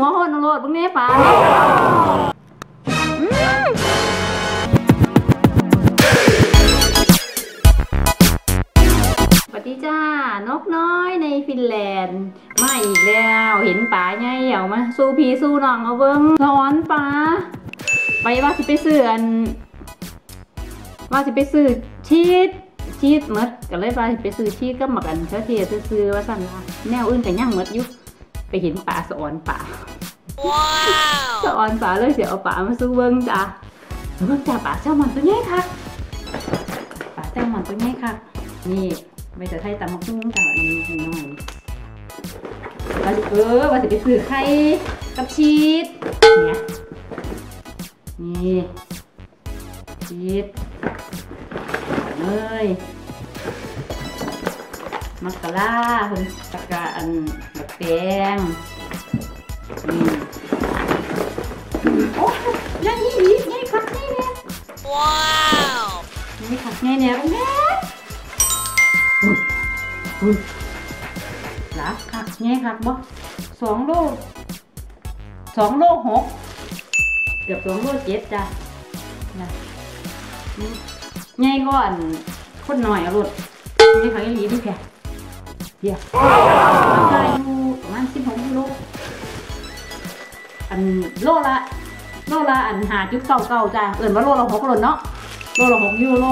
หัวโหดโหดพวกนี้ป่ะปฏิจ้านกน้อยในฟินแลนด์มาอีกแล้วเห็นป่าไงเหี่ยวมาสู้พีสู้น้องเอาเบิ้งร้อนป่าไปว่าสิไปซื้ออันว่าสิไปซื้อชีสเมดก็เลยว่าสิไปซื้อชีสก็หมักอันเชื้อเทียซื้อว่าสั่นว่าแนวอื่นแต่ย่างเมดยุบไปเห็นป่าสะออนป่าสะออนป่าเลยเสียเอาป่ามาสู้เบิ้งจ้ะเบิ้งจ้ะป่าแซลมอนตัวใหญ่ค่ะป่าแซลมอนตัวใหญ่ค่ะนี่ไม่จะใช้ตำมะกุ้งจ้ะอันนี้หน่อยว่าสิไปซื้อไข่กับชีสเนี่ยนี่ชีสเลยมักกะลาคนตะกะอันแบบแดงนี่โอ้ยนั่นนี่นี่คักนี่เนี่ยว้าวนี่คักนี่เนี่ยเป็นไงอุ้ยหลักคักนี่คักบ่2 โล 2 โล 6เกือบ2 โล 7จ้ะนะง่ายก่อนคนหน่อยอรุณนี่ค่ะยี่หลีดิแค่เดี๋ยวใส่ดูประมาณ16 โลอันโลละอัน5.99จ้ะเอิญว่าโลละ 6อรุณเนาะโลละ 6ยูโร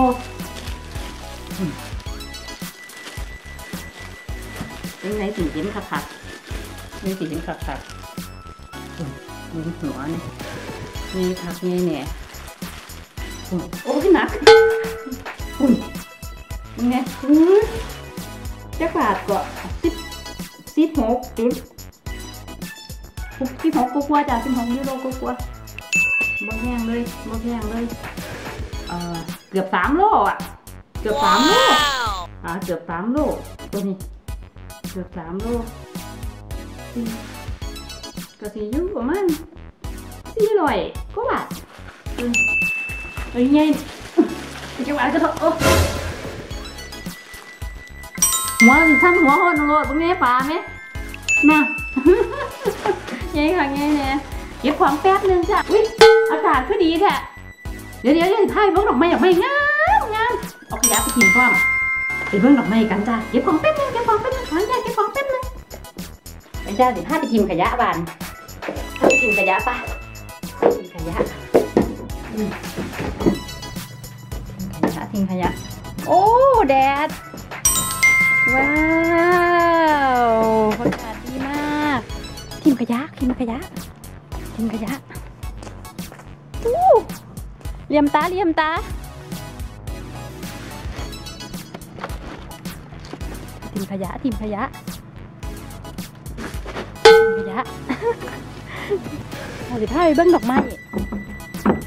เป็นไงสีเข้มขัดๆนี่สีเข้มขัดๆมีหัวเนี่ยมีผักเนี่ยเนี่ยโอ้ยหนักเป็นไงจักรบาทก็16 กว่าจ้ะ16 ยูโรกว่าบ่แพงเลยเกือบ3 โลอ่ะเกือบ3 โลตัวนี้เกือบ3 โลก็สิอยู่ประมาณ400 กว่าบาทเฮ้ยไงจังหวะก็เถอะหัวท่านหัวโหดโหดพวกนี้ป่าไหมมาไงค่ะไงเนี่ยเก็บของแป๊บนึงจ้ะอุ้ยอากาศก็ดีแท้เดี๋ยวถ่ายพวกดอกไม้งามงามเอาขยะไปกินก่อนไปเบิ่งดอกไม้กันจ้ะเก็บของแป๊บนึงขออนุญาตเก็บของแป๊บนึงไปจ้ะเดี๋ยวพาไปกินขยะบ้านพาไปกินขยะป่ะกินขยะทิ้งขยะโอ้แดดว้าวอากาศดีมากทิ้งขยะเลี่ยมตาทิ้งขยะเราจะพาไปเบิ่งดอกไม้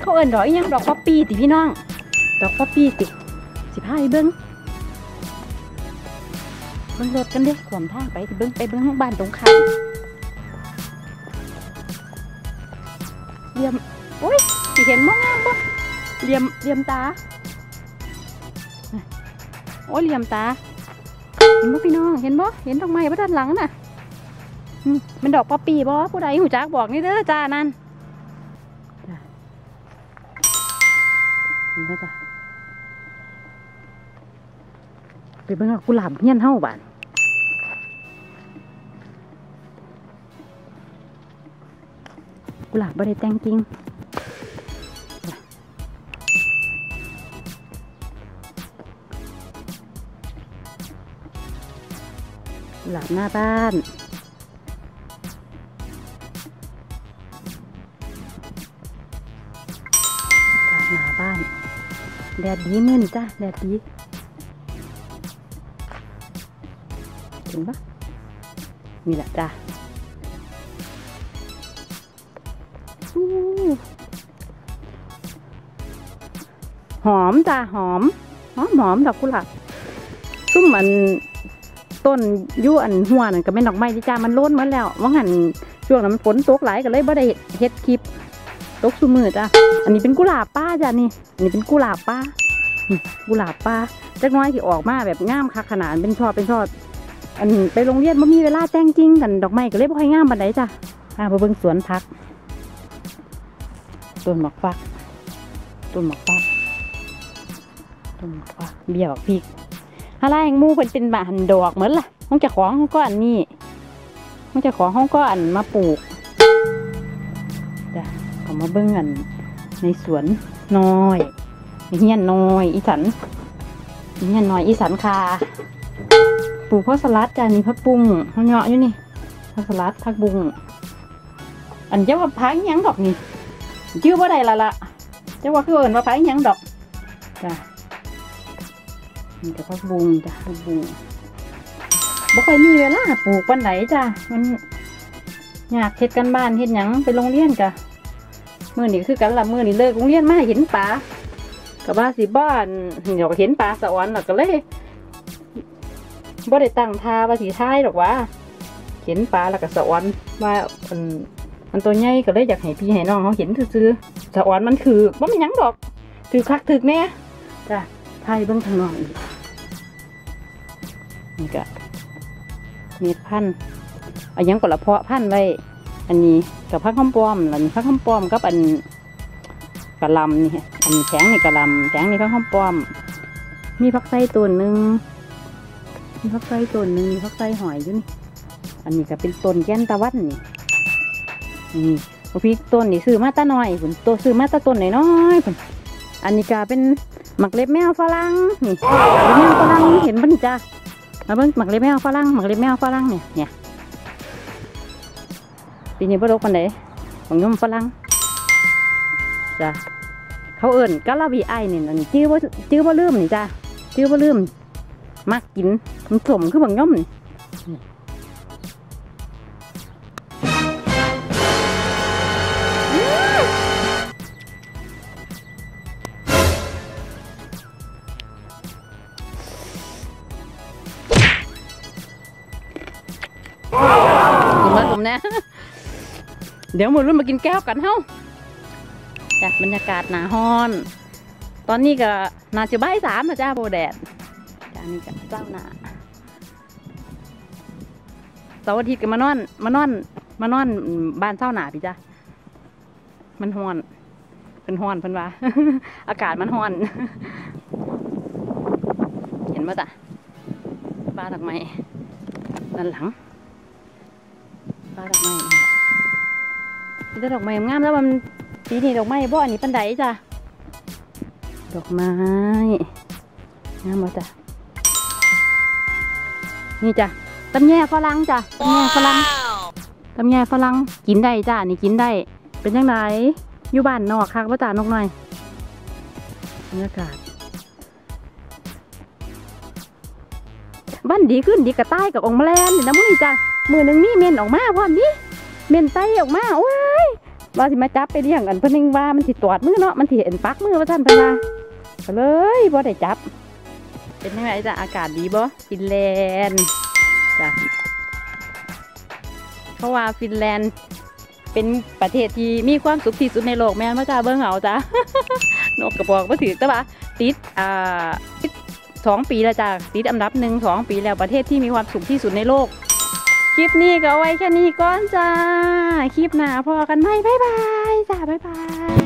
เขาเอิ้นดอกยังดอกป๊อปปี้ติพี่น้องดอกป๊อปปี้ติ15ไอ้เบิ้งรถกันเด้ขวมทางไปเบิ้งไปเบิ้งห้องบ้านตรงข้ามเลี่ยมโอ้ยสิเห็นบ่งามบ่เลี่ยมตาโอ้ยเลี่ยมตาเห็นบ่พี่น้องเห็นบ่เห็นดอกไม้บ่ด้านหลังน่ะมันดอกป๊อปปี้บ่ผู้ใดหูจักบอกนี่เด้อจ้านั่นไปเบิ่งดอกกุหลาบเงี้ยนเฮาบ้านกุหลาบบ่ได้แต่งจริงกุหลาบหน้าบ้านแดดดีมื้อนี้จ้ะแดดดีเห็นปะนี่แหละจ้ะหอมจ้ะหอมดอกกุหลาบซุ่มมันต้นยู่อันหัวนั่นก็เป็นดอกไม้ที่จ้ามันโล้นมาแล้วว่างั้นช่วงนั้นมันฝนตกหลายก็เลยบ่ได้เฮ็ดคลิปตกซุมือจ้ะอันนี้เป็นกุหลาบป้าจ้ะนี่อันนี้เป็นกุหลาบป้าจักน้อยที่ออกมาแบบงามคักขนาดเป็นชอบอันไปโรงเรียนบ่มีเวลาแต่งจริงกันดอกไม้ก็เลยบ่ค่อยงามปานใดจ้ะไป มาเบิ่งสวนพักต้นหมากฟักต้นหมากฟักต้นหมากฟักเบี้ยบักพริกอะไรแห่งมู่เป็นบานดอกเหมือนล่ะห้องจะของห้องก้อนนี่ห้องจะของห้องก้อนมาปลูกจ้ะก็มาเบิ่งกันในสวนน้อยเฮียนน้อยอีสันเฮียนน้อยอีสันค่ะปลูกผักสลัดจ้ะนี่ผักบุ้งข้าวเหนียวอยู่นี่ผักสลัดผักบุ้งอันเจ้าว่าพักยังดอกนี่ชื่อว่าใดล่ะล่ะเจ้าว่าคือเอิญว่าพักยังดอกจ้ะนี่ก็ผักบุ้งจ้ะผักบุ้งบ่ค่อยมีเวลาปลูกวันไหนจ้ะมันอยากเฮ็ดกันบ้านเฮ็ดหยังไปโรงเรียนจ้ะมื้อนี้คือกันละมื้อนี้เลิกโรงเรียนมาเห็นปลากับบ้าสีบ้านเดี๋ยวเห็นปลาสะอ้อนหรอกก็เลยบ่ได้ตั้งท่าว่าสีท้ายหรอกว่าเห็นปลาแล้วก็สะอ้อนว่ามันตัวใหญ่ก็เลยอยากให้พี่ให้น้องเขาเห็นซื้อสะอ้อนมันถือว่ามันยังดอกถือคักถือแน่จ้ะไทยเบื้องทางนอกนี่ก็เม็ดพันธุ์อันยังกระเพาะพันธุ์ไว้อันนี้กับผักข้ามป้อมหลังผักข้ามป้อมกับอันกะลำนี่อันนี้แข็งนี่กะลำแข็งนี่ผักข้ามป้อมมีผักไส้ตัวหนึ่งมีผักไส้ตัวหนึ่งมีผักไส้หอยอยู่นี่อันนี้ก็เป็นต้นแก้นตะวันนี่นี่พี่ต้นนี่ซื้อมาตะน้อยผลตัวซื้อมาตะต้นหน่อยน้อยผลอันนี้ก็เป็นหมักเล็บแมวฝรั่งนี่หมักเล็บแมวฝรั่งเห็นปะนี่จ้ามาเบิ้งหมักเล็บแมวฝรั่งหมักเล็บแมวฝรั่งเนี่ยเนี่ยปีนี้บ่รกปานใดของยมฝรั่งจ้ะเขาเอิญกะลาบีไอเนี่ยอันนี้จื้อบ่ลืมนี่จ้ะจื้อบ่ลืมมักกินมันสมคือของยมนี่มาผมนะเดี๋ยวมือรุ่นมากินแก้วกันเฮ้าจากบรรยากาศหนาฮอนตอนนี้ก็นาจะบ่ายสามนะจ้าโบแดดจานี่กับเจ้าหนาเสาร์อาทิตย์ก็มานอนบ้านเจ้าหนาพี่จ้ามันฮอนเป็นฮอนเพิ่นว่า อากาศมันฮอน เห็นไหมจ้ะปลาดอกไม้ด้านหลังปลาดอกไม้นี่ดอกไม้งามแล้วมันปีนี้ดอกไม้บ่อันนี้ปันไดจ้ะดอกไม้งามมาจ้ะนี่จ้ะตำแยฝรั่งจ้ะตำแยฝรั่งตำแยฝรั่งกินได้จ้ะนี่กินได้เป็นยังไงอยู่บ้านนอกคักว่าจ้ะนกหน่อยบรรยากาศบ้านดีขึ้นดีกระต่ายกับองแมลงนี่นะมึงจ้ะมือหนึ่งนี่เมียนออกมาพร้อมนี้เมียนไตออกมาโอ้ยว่าสิมาจับไปเลี้ยงกันเพิ่นนึงว่ามันสิตอดมือเนาะมันสิเห็นปักมือว่าท่านเพิ่นว่าก็เลยบ่ได้จับเป็นยังไงจ้ะอากาศดีบ่ฟินแลนด์จ้ะเพราะว่าฟินแลนด์เป็นประเทศที่มีความสุขที่สุดในโลกแม่นว่าจ้าเบิ่งเอาจ้ะนกกระบอกบ่ถือแต่ว่าติด2 ปีแล้วจ้ะติดอันดับหนึ่ง2 ปีแล้วประเทศที่มีความสุขที่สุดในโลกคลิปนี้ก็เอาไว้แค่นี้ก่อนจ้าคลิปหน้าพอกันไหมบ๊ายบายจ้าบ๊ายบาย